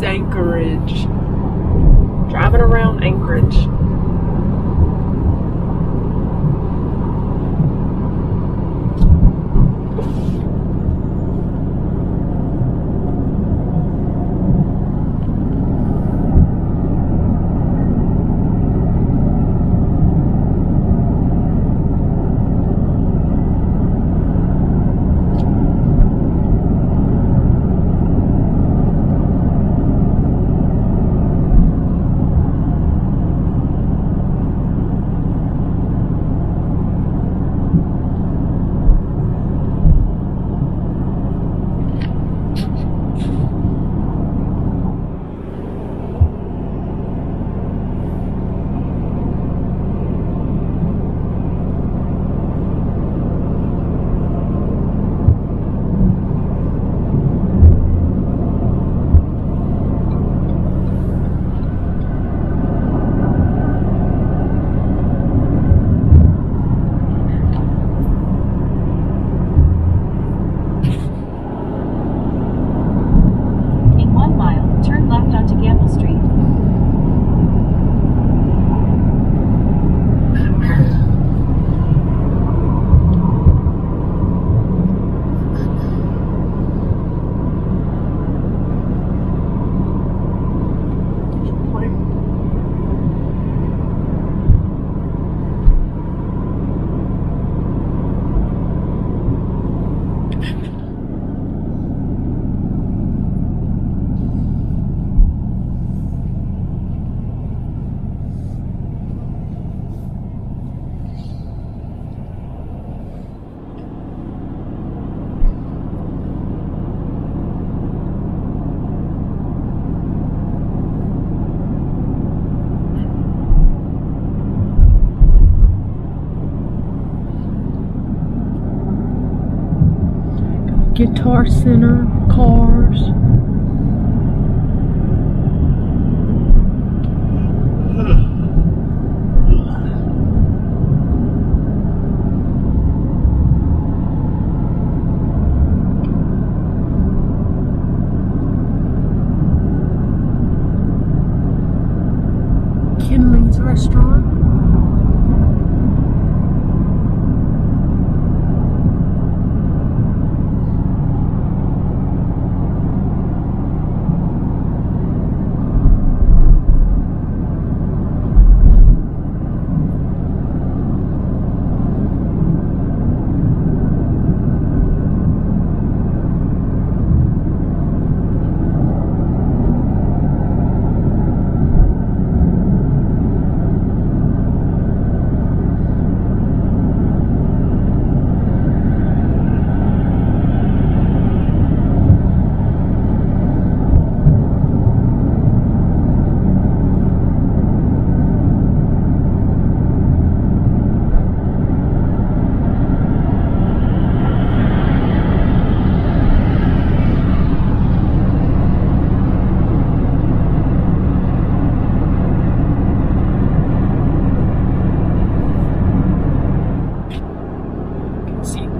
is Anchorage. Driving around Anchorage. Guitar Center, cars. Kinley's restaurant.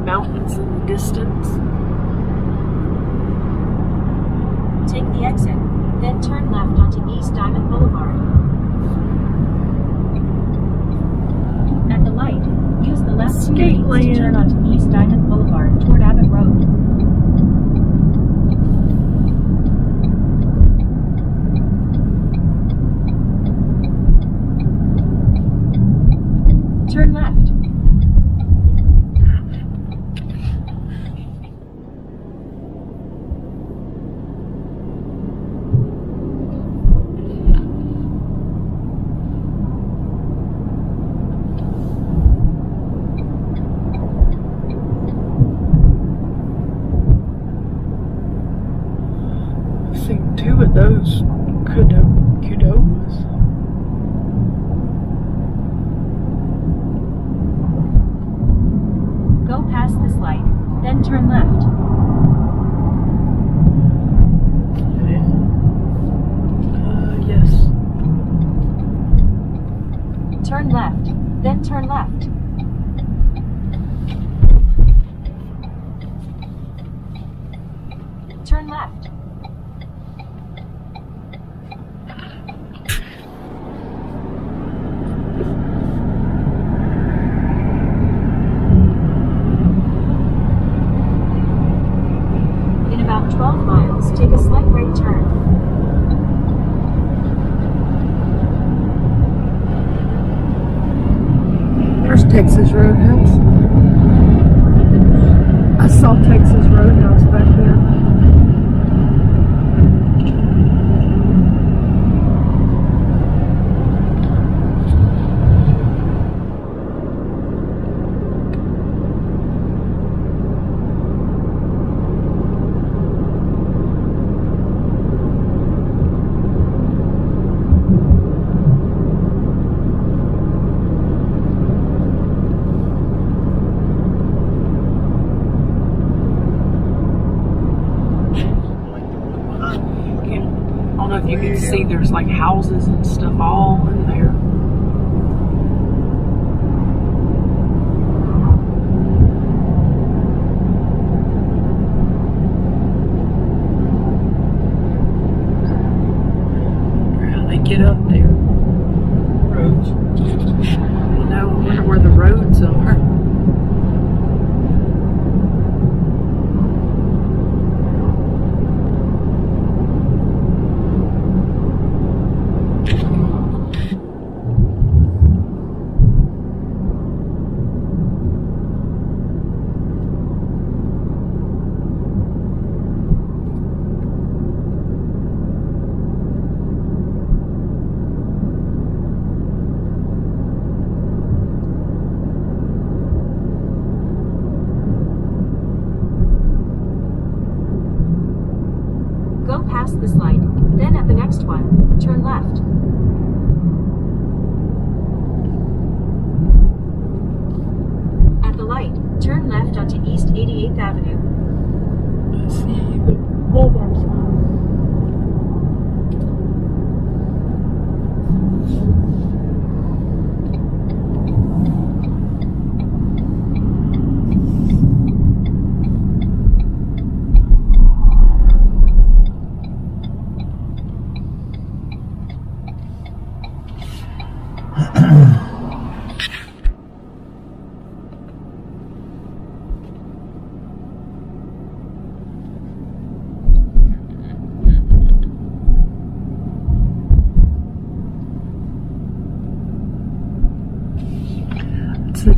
Mountains in the distance. Take the exit, then turn left onto East Diamond Boulevard. At the light, use the left skate lane to turn onto East Diamond Boulevard toward Abbott Road. Two of those Qdoba's. Go past this light, then turn left. Yes. Turn left, then turn left. Turn left. There's Texas Roadhouse. I saw Texas Roadhouse back there. You can see there's like houses and stuff all in there. How they get up there? Roads. You know, I wonder where the roads are. Go past this light, then at the next one, turn left. At the light, turn left onto East 88th Avenue. Let's see the Walmart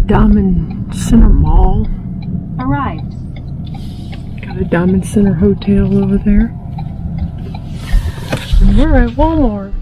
Diamond Center Mall. Arrived. Got a Diamond Center Hotel over there. And we're at Walmart.